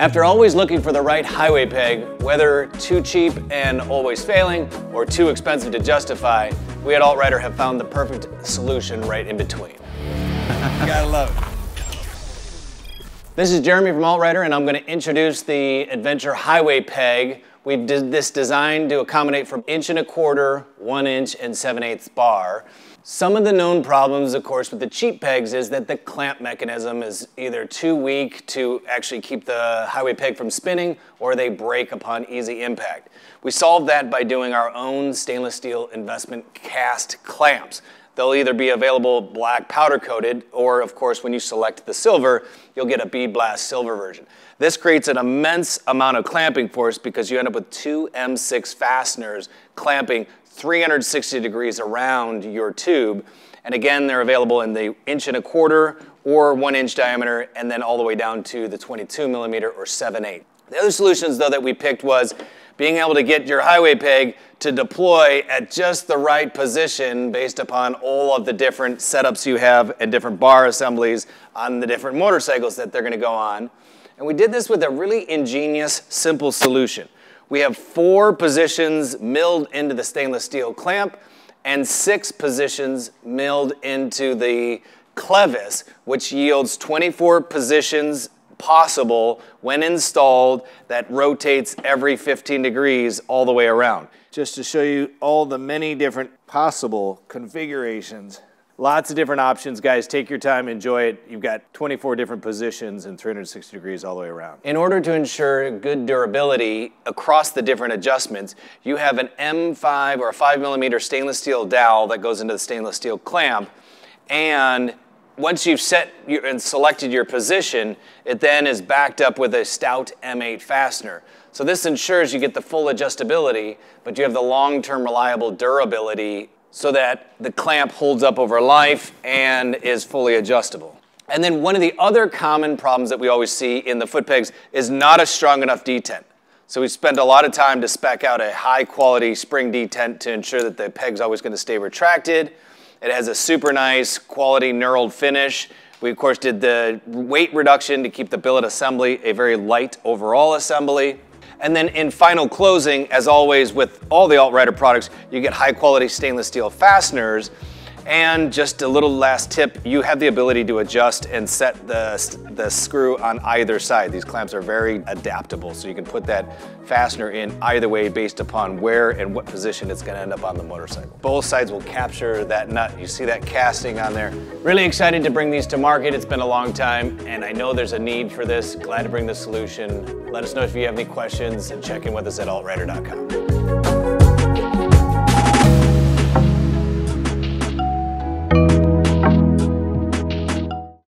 After always looking for the right highway peg, whether too cheap and always failing or too expensive to justify, we at AltRider have found the perfect solution right in between. Gotta love it. This is Jeremy from AltRider, and I'm gonna introduce the Adventure Highway Peg. We did this design to accommodate from 1 1/4 inch, 1 inch, and 7/8 bar. Some of the known problems, of course, with the cheap pegs is that the clamp mechanism is either too weak to actually keep the highway peg from spinning, or they break upon easy impact. We solved that by doing our own stainless steel investment cast clamps. They'll either be available black powder coated, or of course, when you select the silver, you'll get a bead blast silver version. This creates an immense amount of clamping force because you end up with 2 M6 fasteners clamping 360 degrees around your tube. And again, they're available in the 1 1/4 inch or 1 inch diameter, and then all the way down to the 22 millimeter or 7/8. The other solutions though that we picked was being able to get your highway peg to deploy at just the right position based upon all of the different setups you have and different bar assemblies on the different motorcycles that they're gonna go on. And we did this with a really ingenious, simple solution. We have 4 positions milled into the stainless steel clamp and 6 positions milled into the clevis, which yields 24 positions possible when installed that rotates every 15 degrees all the way around. Just to show you all the many different possible configurations. Lots of different options, guys. Take your time, enjoy it. You've got 24 different positions and 360 degrees all the way around. In order to ensure good durability across the different adjustments, you have an M5 or a 5 millimeter stainless steel dowel that goes into the stainless steel clamp. And once you've set and selected your position, it then is backed up with a stout M8 fastener. So this ensures you get the full adjustability, but you have the long-term reliable durability so that the clamp holds up over life and is fully adjustable. And then one of the other common problems that we always see in the foot pegs is not a strong enough detent. So we spend a lot of time to spec out a high quality spring detent to ensure that the peg's always gonna stay retracted. It has a super nice quality knurled finish. We of course did the weight reduction to keep the billet assembly a very light overall assembly. And then in final closing, as always with all the AltRider products, you get high quality stainless steel fasteners. And just a little last tip, you have the ability to adjust and set the screw on either side. These clamps are very adaptable, so you can put that fastener in either way based upon where and what position it's gonna end up on the motorcycle. Both sides will capture that nut. You see that casting on there. Really excited to bring these to market. It's been a long time, and I know there's a need for this. Glad to bring the solution. Let us know if you have any questions and check in with us at AltRider.com.